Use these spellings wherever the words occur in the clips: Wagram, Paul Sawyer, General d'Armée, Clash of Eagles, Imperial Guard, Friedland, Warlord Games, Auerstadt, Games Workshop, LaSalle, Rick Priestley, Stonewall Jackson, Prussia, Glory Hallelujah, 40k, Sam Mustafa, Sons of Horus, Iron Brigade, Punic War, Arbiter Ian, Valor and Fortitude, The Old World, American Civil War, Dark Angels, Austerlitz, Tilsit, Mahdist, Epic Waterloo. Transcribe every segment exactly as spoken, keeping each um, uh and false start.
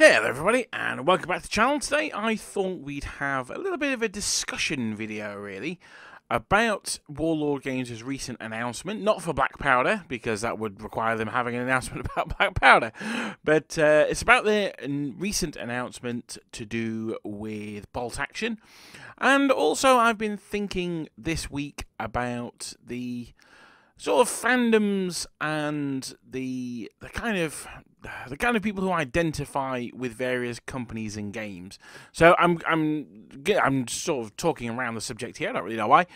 Hey everybody, and welcome back to the channel. Today I thought we'd have a little bit of a discussion video, really, about Warlord Games' recent announcement. Not for Black Powder, because that would require them having an announcement about Black Powder. But uh, it's about their recent announcement to do with Bolt Action. And also I've been thinking this week about the sort of fandoms and the the kind of the kind of people who identify with various companies and games. So I'm I'm I'm sort of talking around the subject here. I don't really know why,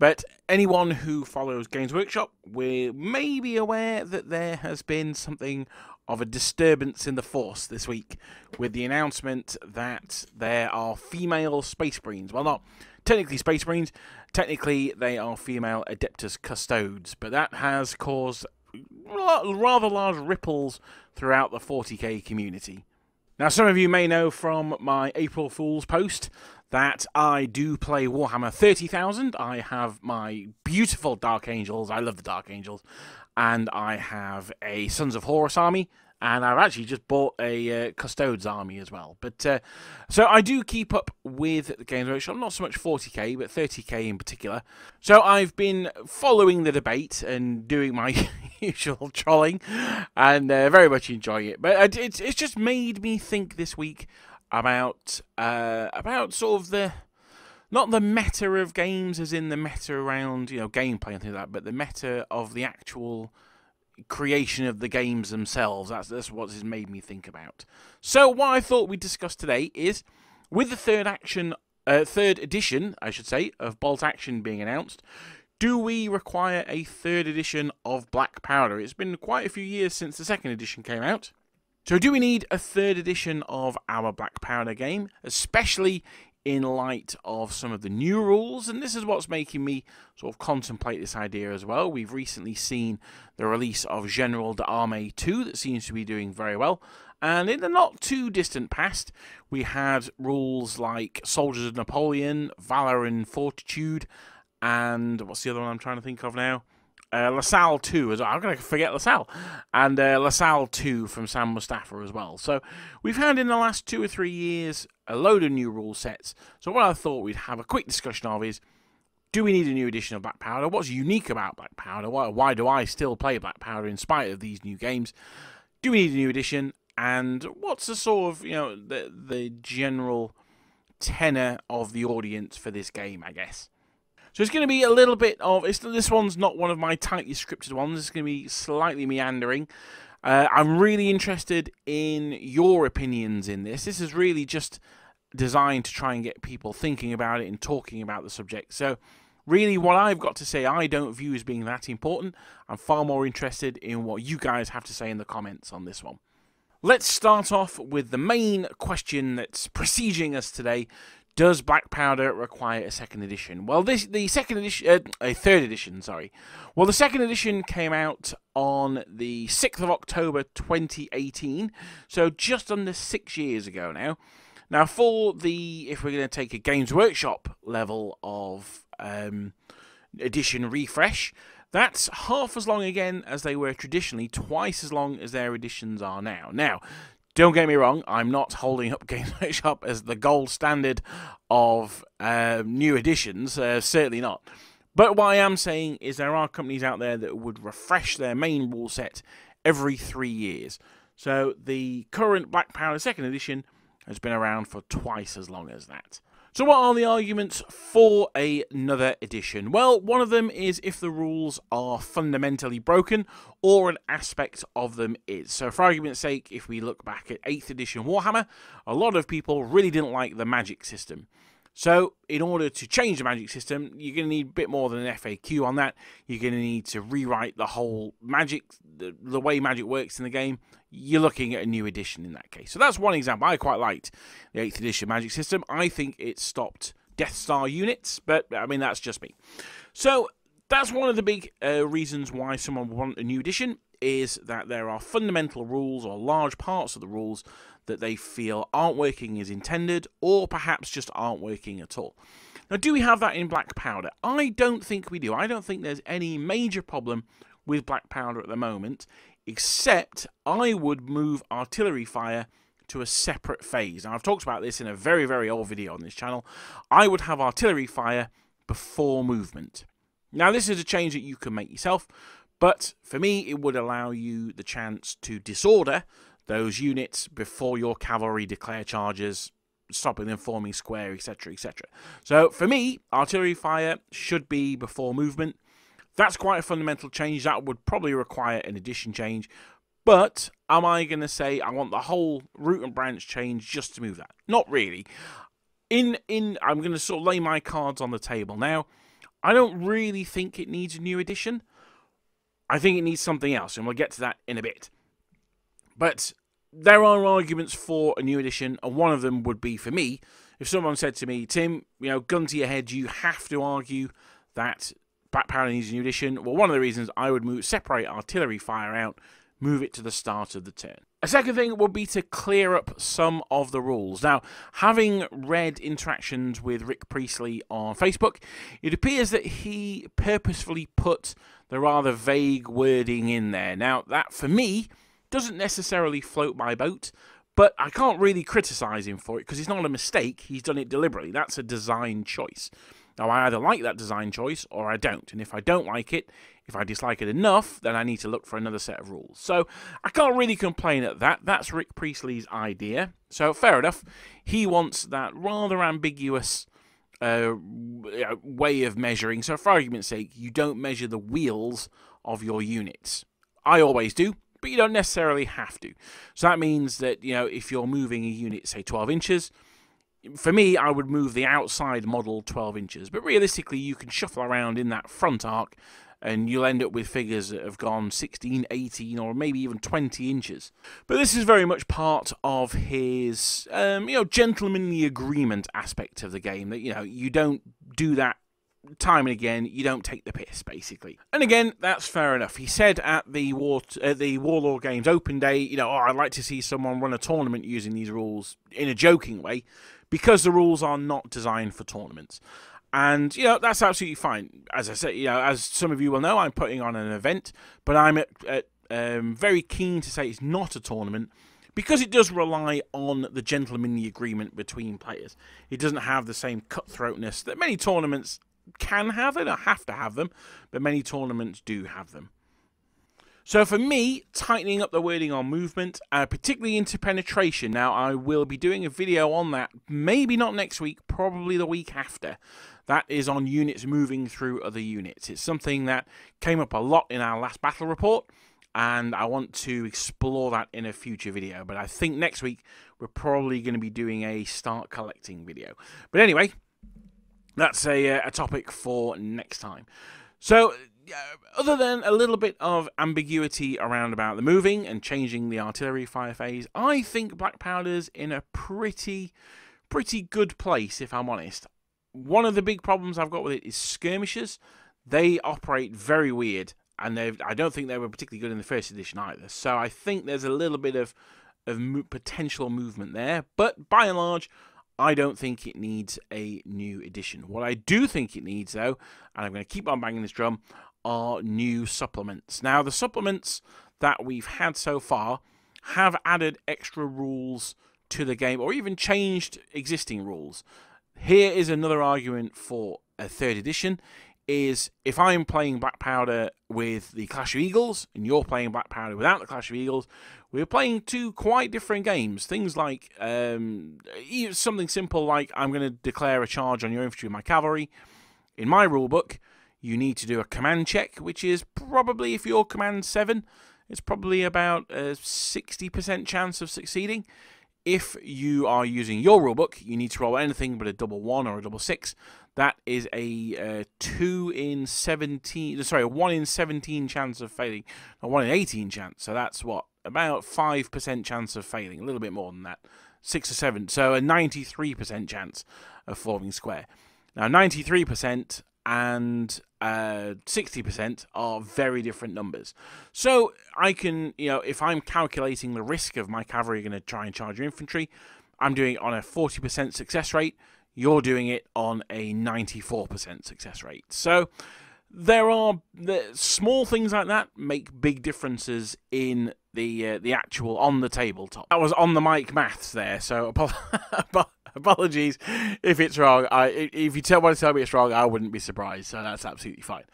but anyone who follows Games Workshop will may be aware that there has been something of a disturbance in the force this week with the announcement that there are female space marines. Well, not technically space marines. Technically, they are female Adeptus Custodes, but that has caused rather large ripples throughout the forty K community. Now, some of you may know from my April Fool's post that I do play Warhammer thirty thousand. I have my beautiful Dark Angels. I love the Dark Angels. And I have a Sons of Horus army. And I've actually just bought a uh, Custodes army as well. But uh, so I do keep up with the Games Workshop, not so much forty K, but thirty K in particular. So I've been following the debate and doing my usual trolling and uh, very much enjoying it. But it's, it's just made me think this week about, uh, about sort of the... not the meta of games as in the meta around, you know, gameplay and things like that, but the meta of the actual creation of the games themselves. That's, that's what has made me think about. So what I thought we'd discuss today is, with the third action, uh, third edition, I should say, of Bolt Action being announced, do we require a third edition of Black Powder? It's been quite a few years since the second edition came out. So do we need a third edition of our Black Powder game, especially in light of some of the new rules? And this is what's making me sort of contemplate this idea as well. We've recently seen the release of General d'Armée two that seems to be doing very well. And in the not too distant past, we had rules like Soldiers of Napoleon, Valor and Fortitude, and what's the other one I'm trying to think of now? Uh, LaSalle two as well. I'm going to forget LaSalle. And uh, LaSalle two from Sam Mustafa as well. So we've had in the last two or three years a load of new rule sets. So what I thought we'd have a quick discussion of is, do we need a new edition of Black Powder? What's unique about Black Powder? Why, why do I still play Black Powder in spite of these new games? Do we need a new edition? And what's the sort of, you know, the, the general tenor of the audience for this game, I guess? So it's going to be a little bit of... It's, this one's not one of my tightly scripted ones. It's going to be slightly meandering. Uh, I'm really interested in your opinions in this. This is really just designed to try and get people thinking about it and talking about the subject. So really what I've got to say I don't view as being that important. I'm far more interested in what you guys have to say in the comments on this one. Let's start off with the main question that's besieging us today. Does Black Powder require a second edition? Well, this the second edition, uh, a third edition, sorry. Well, the second edition came out on the sixth of October twenty eighteen, so just under six years ago now. Now, for the if we're going to take a Games Workshop level of um, edition refresh, that's half as long again as they were traditionally, twice as long as their editions are now. Now, don't get me wrong, I'm not holding up Games Workshop as the gold standard of uh, new editions, uh, certainly not. But what I am saying is there are companies out there that would refresh their main rule set every three years. So the current Black Powder second edition has been around for twice as long as that. So what are the arguments for another edition? Well, one of them is if the rules are fundamentally broken or an aspect of them is. So for argument's sake, if we look back at eighth edition Warhammer, a lot of people really didn't like the magic system. So in order to change the magic system, you're going to need a bit more than an F A Q on that. You're going to need to rewrite the whole magic, the, the way magic works in the game. You're looking at a new edition in that case. So that's one example. I quite liked the eighth edition magic system. I think it stopped Death Star units, but I mean, that's just me. So that's one of the big uh, reasons why someone would want a new edition, is that there are fundamental rules or large parts of the rules that they feel aren't working as intended, or perhaps just aren't working at all. Now, do we have that in Black Powder? I don't think we do. I don't think there's any major problem with Black Powder at the moment, except I would move artillery fire to a separate phase. Now, I've talked about this in a very, very old video on this channel. I would have artillery fire before movement. Now, this is a change that you can make yourself, but for me, it would allow you the chance to disorder those units before your cavalry declare charges, stopping them forming square, et cetera, et cetera. So, for me, artillery fire should be before movement. That's quite a fundamental change. That would probably require an addition change. But am I going to say I want the whole root and branch change just to move that? Not really. In in, I'm going to sort of lay my cards on the table now. I don't really think it needs a new addition. I think it needs something else, and we'll get to that in a bit. But there are arguments for a new edition, and one of them would be, for me, if someone said to me, Tim, you know, gun to your head, you have to argue that Black Powder needs a new edition. Well, one of the reasons I would move separate artillery fire out, move it to the start of the turn. A second thing would be to clear up some of the rules. Now, having read interactions with Rick Priestley on Facebook, it appears that he purposefully put the rather vague wording in there. Now, that, for me, doesn't necessarily float my boat, but I can't really criticise him for it because it's not a mistake. He's done it deliberately. That's a design choice. Now, I either like that design choice or I don't. And if I don't like it, if I dislike it enough, then I need to look for another set of rules. So I can't really complain at that. That's Rick Priestley's idea. So fair enough. He wants that rather ambiguous uh, way of measuring. So for argument's sake, you don't measure the wheels of your units. I always do, but you don't necessarily have to. So that means that, you know, if you're moving a unit, say twelve inches... For me, I would move the outside model twelve inches. But realistically, you can shuffle around in that front arc and you'll end up with figures that have gone sixteen, eighteen, or maybe even twenty inches. But this is very much part of his, um, you know, gentlemanly agreement aspect of the game. That, you know, you don't do that time and again. You don't take the piss, basically. And again, that's fair enough. He said at the, war uh, the Warlord Games open day, you know, oh, I'd like to see someone run a tournament using these rules in a joking way, because the rules are not designed for tournaments. And, you know, that's absolutely fine. As I said, you know, as some of you will know, I'm putting on an event, but I'm at, at, um, very keen to say it's not a tournament because it does rely on the gentlemanly agreement between players. It doesn't have the same cutthroatness that many tournaments can have. They don't have to have them, but many tournaments do have them. So for me, tightening up the wording on movement, uh, particularly into penetration. Now, I will be doing a video on that, maybe not next week, probably the week after. That is on units moving through other units. It's something that came up a lot in our last battle report, and I want to explore that in a future video. But I think next week, we're probably going to be doing a start collecting video. But anyway, that's a, a topic for next time. So, other than a little bit of ambiguity around about the moving and changing the artillery fire phase, I think Black Powder's in a pretty, pretty good place, if I'm honest. One of the big problems I've got with it is skirmishers. They operate very weird, and I don't think they were particularly good in the first edition either. So I think there's a little bit of, of mo- potential movement there, but by and large, I don't think it needs a new edition. What I do think it needs, though, and I'm going to keep on banging this drum, are new supplements. Now, the supplements that we've had so far have added extra rules to the game or even changed existing rules. Here is another argument for a third edition, is if I'm playing Black Powder with the Clash of Eagles and you're playing Black Powder without the Clash of Eagles, we're playing two quite different games. Things like um, something simple like I'm going to declare a charge on your infantry and my cavalry. In my rulebook, you need to do a command check, which is probably, if you're command seven, it's probably about a sixty percent chance of succeeding. If you are using your rulebook, you need to roll anything but a double one or a double six. That is a uh, two in seventeen, sorry, a one in seventeen chance of failing, a one in eighteen chance. So that's what, about five percent chance of failing, a little bit more than that, six or seven. So a ninety-three percent chance of forming square. Now, ninety-three percent and uh, sixty percent are very different numbers. So I can, you know, if I'm calculating the risk of my cavalry going to try and charge your infantry, I'm doing it on a forty percent success rate. You're doing it on a ninety-four percent success rate. So there are the small things like that make big differences in the uh, the actual on the tabletop. That was on the mic maths there, so ap apologies if it's wrong. I, if you tell, want to tell me it's wrong, I wouldn't be surprised, so that's absolutely fine.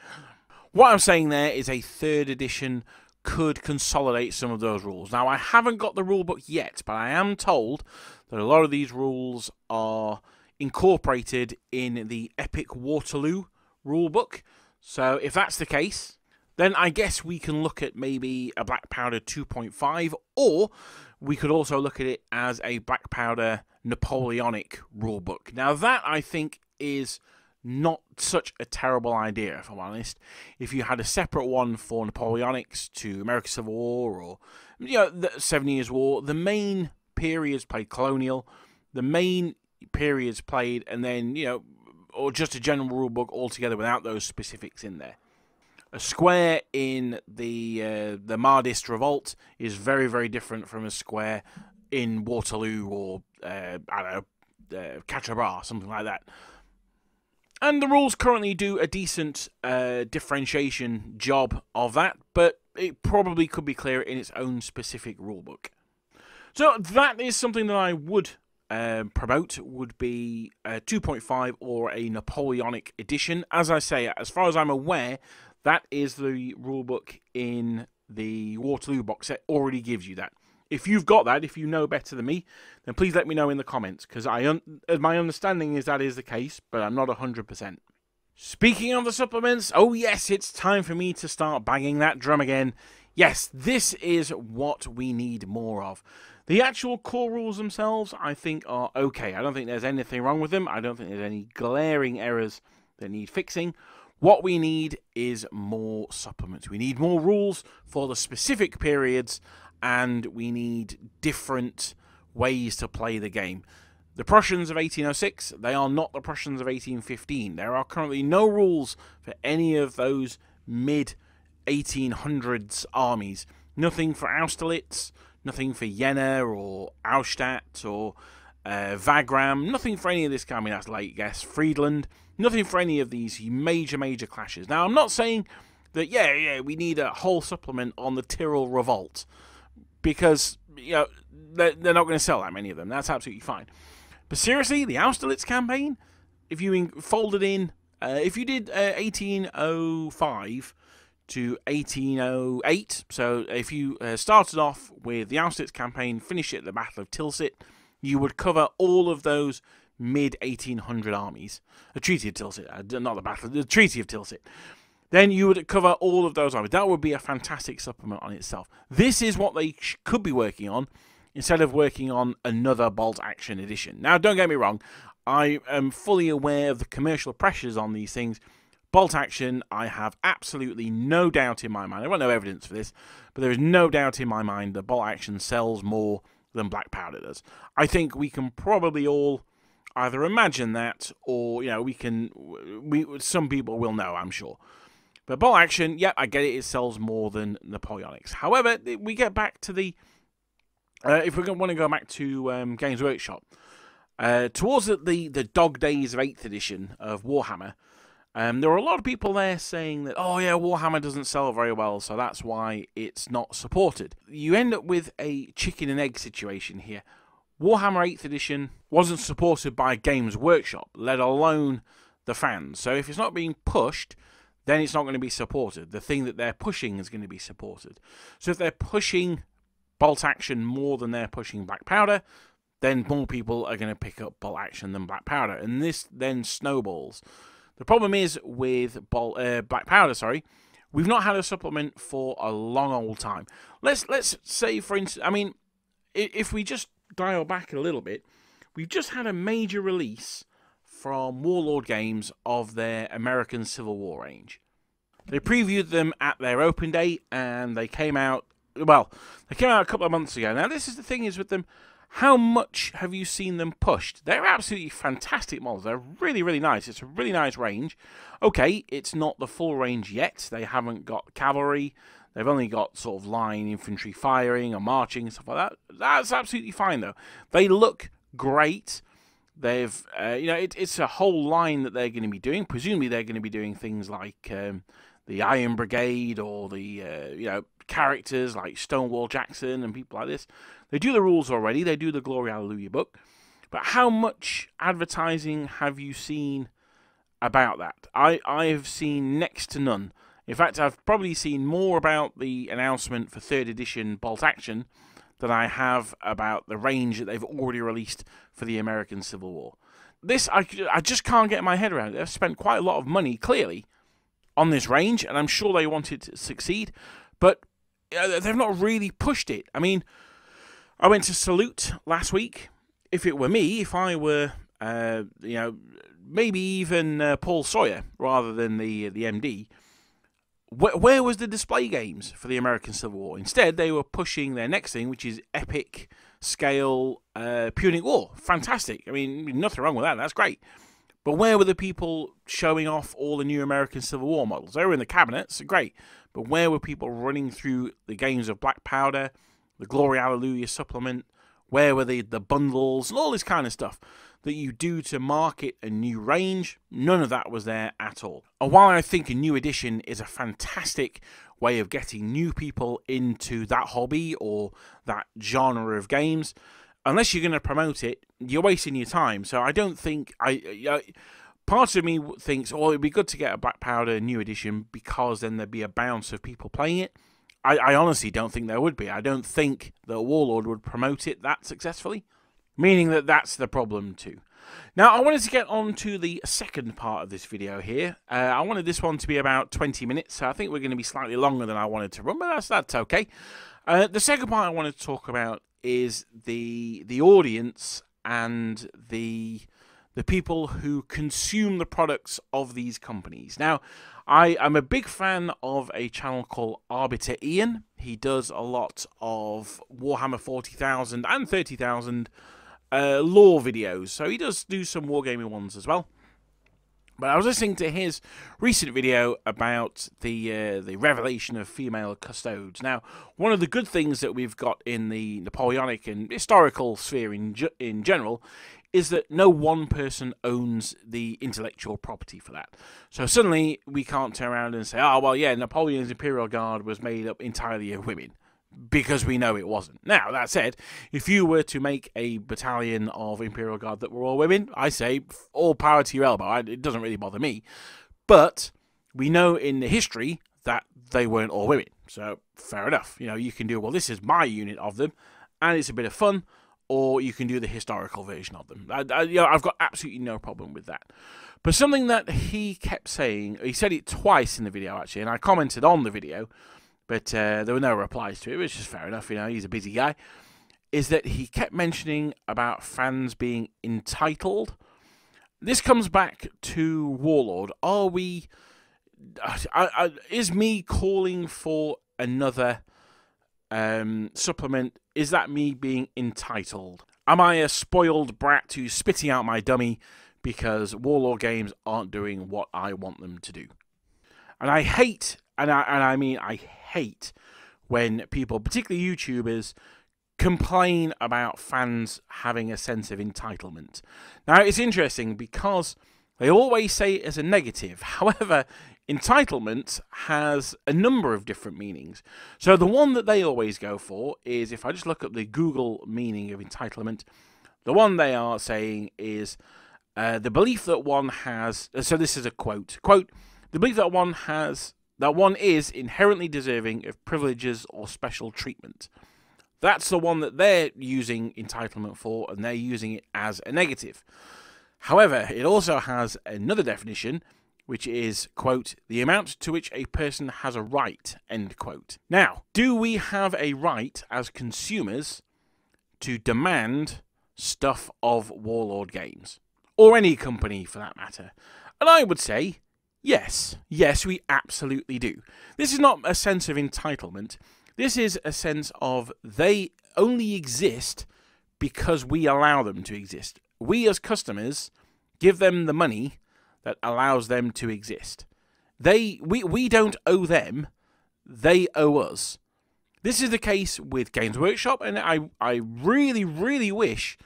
What I'm saying there is a third edition could consolidate some of those rules. Now, I haven't got the rule book yet, but I am told that a lot of these rules are incorporated in the Epic Waterloo rule book. So if that's the case, then I guess we can look at maybe a Black Powder two point five, or we could also look at it as a Black Powder Napoleonic rule book. Now that, I think, is not such a terrible idea, if I'm honest. If you had a separate one for Napoleonics to American Civil War, or, you know, the Seven Years' War, the main periods played colonial, the main periods played, and then, you know, or just a general rule book altogether without those specifics in there. A square in the uh, the Mahdist Revolt is very, very different from a square in Waterloo or, uh, I don't know, uh, Catrebras, something like that. And the rules currently do a decent uh, differentiation job of that, but it probably could be clearer in its own specific rulebook. So that is something that I would uh, promote, would be a two point five or a Napoleonic edition. As I say, as far as I'm aware, that is the rulebook in the Waterloo box set already gives you that. If you've got that, if you know better than me, then please let me know in the comments, because I un my understanding is that is the case, but I'm not one hundred percent. Speaking of the supplements, oh yes, it's time for me to start banging that drum again. Yes, this is what we need more of. The actual core rules themselves, I think, are okay. I don't think there's anything wrong with them. I don't think there's any glaring errors that need fixing. What we need is more supplements. We need more rules for the specific periods, and we need different ways to play the game. The Prussians of eighteen oh six, they are not the Prussians of eighteen fifteen. There are currently no rules for any of those mid eighteen hundreds armies. Nothing for Austerlitz, nothing for Jena or Auerstadt or uh, Wagram, nothing for any of this kind. I mean, that's late guess. Friedland, nothing for any of these major, major clashes. Now, I'm not saying that, yeah, yeah, we need a whole supplement on the Tyrol Revolt, because, you know, they're not going to sell that many of them. That's absolutely fine. But seriously, the Austerlitz campaign, if you folded in, uh, if you did uh, eighteen oh five to eighteen oh eight, so if you uh, started off with the Austerlitz campaign, finished at the Battle of Tilsit, you would cover all of those mid eighteen hundred armies. The Treaty of Tilsit, not the Battle, the Treaty of Tilsit. Then you would cover all of those armies. That would be a fantastic supplement on itself. This is what they could be working on, instead of working on another Bolt Action edition. Now, don't get me wrong. I am fully aware of the commercial pressures on these things. Bolt Action, I have absolutely no doubt in my mind. I've got no evidence for this, but there is no doubt in my mind that Bolt Action sells more than Black Powder does. I think we can probably all either imagine that, or, you know, we can, we, some people will know, I'm sure. But Bolt Action, yep, yeah, I get it, it sells more than Napoleonics. However, we get back to the, uh, if we want to go back to um, Games Workshop, uh, towards the, the, the dog days of eighth edition of Warhammer, um, there were a lot of people there saying that, oh yeah, Warhammer doesn't sell very well, so that's why it's not supported. You end up with a chicken and egg situation here. Warhammer eighth edition wasn't supported by Games Workshop, let alone the fans. So if it's not being pushed, then it's not going to be supported. The thing that they're pushing is going to be supported. So if they're pushing Bolt Action more than they're pushing Black Powder, then more people are going to pick up Bolt Action than Black Powder. And this then snowballs. The problem is with Bolt, uh, Black Powder, sorry, we've not had a supplement for a long old time. Let's, let's say, for instance, I mean, if we just dial back a little bit, we've just had a major release from Warlord Games of their American Civil War range. They previewed them at their open day, and they came out, well, they came out a couple of months ago. Now, this is the thing is with them, how much have you seen them pushed? They're absolutely fantastic models. They're really, really nice. It's a really nice range. Okay, it's not the full range yet. They haven't got cavalry. They've only got sort of line infantry firing or marching, stuff like that. That's absolutely fine, though. They look great. They've, uh, you know, it, it's a whole line that they're going to be doing. Presumably, they're going to be doing things like um, the Iron Brigade or the uh, you know, characters like Stonewall Jackson and people like this. They do the rules already. They do the Glory Hallelujah book. But how much advertising have you seen about that? I, I've seen next to none. In fact, I've probably seen more about the announcement for third edition Bolt Action than I have about the range that they've already released for the American Civil War. This, I, I just can't get my head around it. They've spent quite a lot of money, clearly, on this range, and I'm sure they wanted to succeed, but they've not really pushed it. I mean, I went to Salute last week. If it were me, if I were, uh, you know, maybe even uh, Paul Sawyer rather than the, the M D... Where was the display games for the American Civil War? Instead, they were pushing their next thing, which is epic scale uh, Punic War. Fantastic. I mean, nothing wrong with that. That's great. But where were the people showing off all the new American Civil War models? They were in the cabinets. Great. But where were people running through the games of Black Powder, the Glory Hallelujah supplement? Where were the, the bundles and all this kind of stuff that you do to market a new range? None of that was there at all. And while I think a new edition is a fantastic way of getting new people into that hobby or that genre of games, unless you're going to promote it, you're wasting your time. So I don't think... I, I part of me thinks, oh, it'd be good to get a Black Powder new edition because then there'd be a bounce of people playing it. I, I honestly don't think there would be. I don't think the Warlord would promote it that successfully. Meaning that that's the problem too. Now, I wanted to get on to the second part of this video here. Uh, I wanted this one to be about twenty minutes, so I think we're going to be slightly longer than I wanted to run, but that's, that's okay. Uh, the second part I wanted to talk about is the the audience and the... the people who consume the products of these companies. Now, I am a big fan of a channel called Arbiter Ian. He does a lot of Warhammer forty thousand and thirty thousand uh, lore videos. So he does do some wargaming ones as well. But I was listening to his recent video about the uh, the revelation of female custodes. Now, one of the good things that we've got in the Napoleonic and historical sphere in, in general is that no one person owns the intellectual property for that. So suddenly we can't turn around and say, oh, well, yeah, Napoleon's Imperial Guard was made up entirely of women, because we know it wasn't. Now, that said, if you were to make a battalion of Imperial Guard that were all women, I say all power to your elbow. It doesn't really bother me. But we know in the history that they weren't all women. So fair enough. You know, you can do, well, this is my unit of them, and it's a bit of fun, or you can do the historical version of them. I, I, you know, I've got absolutely no problem with that. But something that he kept saying, he said it twice in the video, actually, and I commented on the video, but uh, there were no replies to it, which is fair enough, you know, he's a busy guy, is that he kept mentioning about fans being entitled. This comes back to Warlord. Are we... I, I, is me calling for another um, supplement, is that me being entitled? Am I a spoiled brat who's spitting out my dummy because Warlord Games aren't doing what I want them to do? And I hate... And I, and I mean, I hate when people, particularly YouTubers, complain about fans having a sense of entitlement. Now, it's interesting because they always say it as a negative. However, entitlement has a number of different meanings. So the one that they always go for is, if I just look up the Google meaning of entitlement, the one they are saying is uh, the belief that one has... So this is a quote. Quote, the belief that one has... that one is inherently deserving of privileges or special treatment. That's the one that they're using entitlement for, and they're using it as a negative. However, it also has another definition, which is, quote, the amount to which a person has a right, end quote. Now, do we have a right as consumers to demand stuff of Warlord Games? Or any company, for that matter? And I would say... Yes, yes, we absolutely do. This is not a sense of entitlement. This is a sense of they only exist because we allow them to exist. We as customers give them the money that allows them to exist. They, we, we don't owe them, they owe us. This is the case with Games Workshop, and I, I really, really wish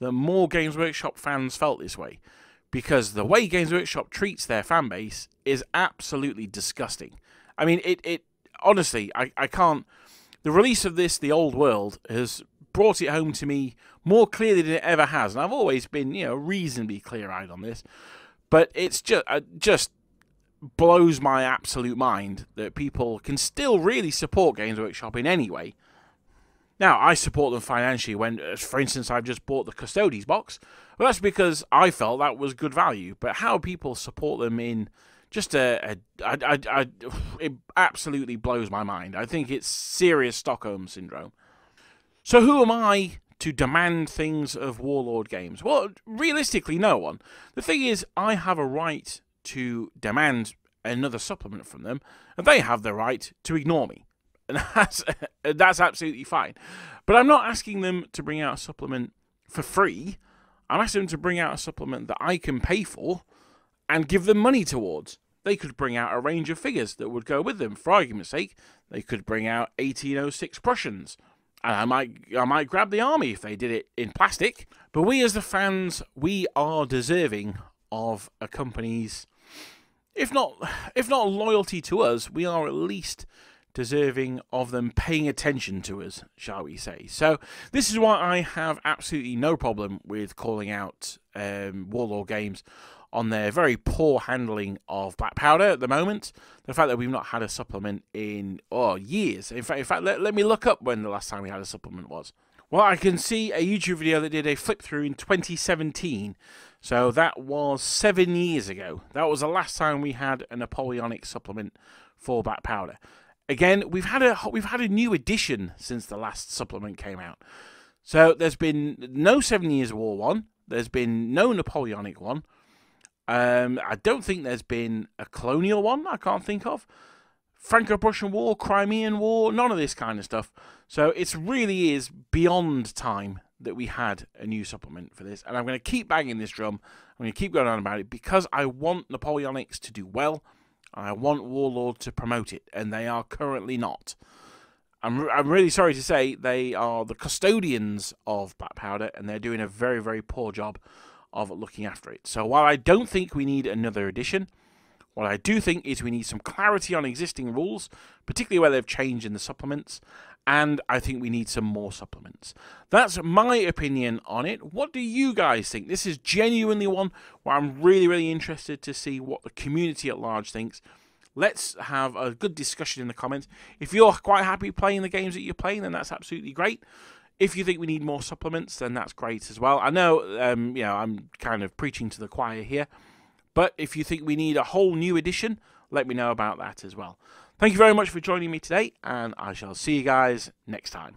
that more Games Workshop fans felt this way. Because the way Games Workshop treats their fan base is absolutely disgusting. I mean, it, it honestly, I, I can't... The release of this, The Old World, has brought it home to me more clearly than it ever has. And I've always been, you know, reasonably clear-eyed on this. But it's just, it just blows my absolute mind that people can still really support Games Workshop in any way. Now, I support them financially when, for instance, I've just bought the Custodes box. Well, that's because I felt that was good value. But how people support them in just a... a, a, a, a it absolutely blows my mind. I think it's serious Stockholm Syndrome. So who am I to demand things of Warlord Games? Well, realistically, no one. The thing is, I have a right to demand another supplement from them, and they have the right to ignore me. And that's, that's absolutely fine. But I'm not asking them to bring out a supplement for free. I'm asking them to bring out a supplement that I can pay for and give them money towards. They could bring out a range of figures that would go with them. For argument's sake, they could bring out eighteen oh six Prussians. And I might, I might grab the army if they did it in plastic. But we as the fans, we are deserving of a company's, if not, if not loyalty to us, we are at least deserving of them paying attention to us, shall we say. So this is why I have absolutely no problem with calling out um, Warlord Games on their very poor handling of Black Powder at the moment. The fact that we've not had a supplement in oh years. In fact, in fact let, let me look up when the last time we had a supplement was. Well, I can see a YouTube video that did a flip through in twenty seventeen. So that was seven years ago. That was the last time we had a Napoleonic supplement for Black Powder. Again, we've had a we've had a new edition since the last supplement came out. So there's been no Seven Years' War one. There's been no Napoleonic one. Um, I don't think there's been a colonial one. I can't think of. Franco-Prussian War, Crimean War, none of this kind of stuff. So it really is beyond time that we had a new supplement for this. And I'm going to keep banging this drum. I'm going to keep going on about it because I want Napoleonics to do well. I want Warlord to promote it, and they are currently not. I'm, I'm really sorry to say they are the custodians of Black Powder, and they're doing a very, very poor job of looking after it. So while I don't think we need another edition, what I do think is we need some clarity on existing rules, particularly where they've changed in the supplements, and I think we need some more supplements. That's my opinion on it. What do you guys think? This is genuinely one where I'm really, really interested to see what the community at large thinks. Let's have a good discussion in the comments. If you're quite happy playing the games that you're playing, then that's absolutely great. If you think we need more supplements, then that's great as well. I know, um, you know, I'm kind of preaching to the choir here, but if you think we need a whole new edition, let me know about that as well. Thank you very much for joining me today, and I shall see you guys next time.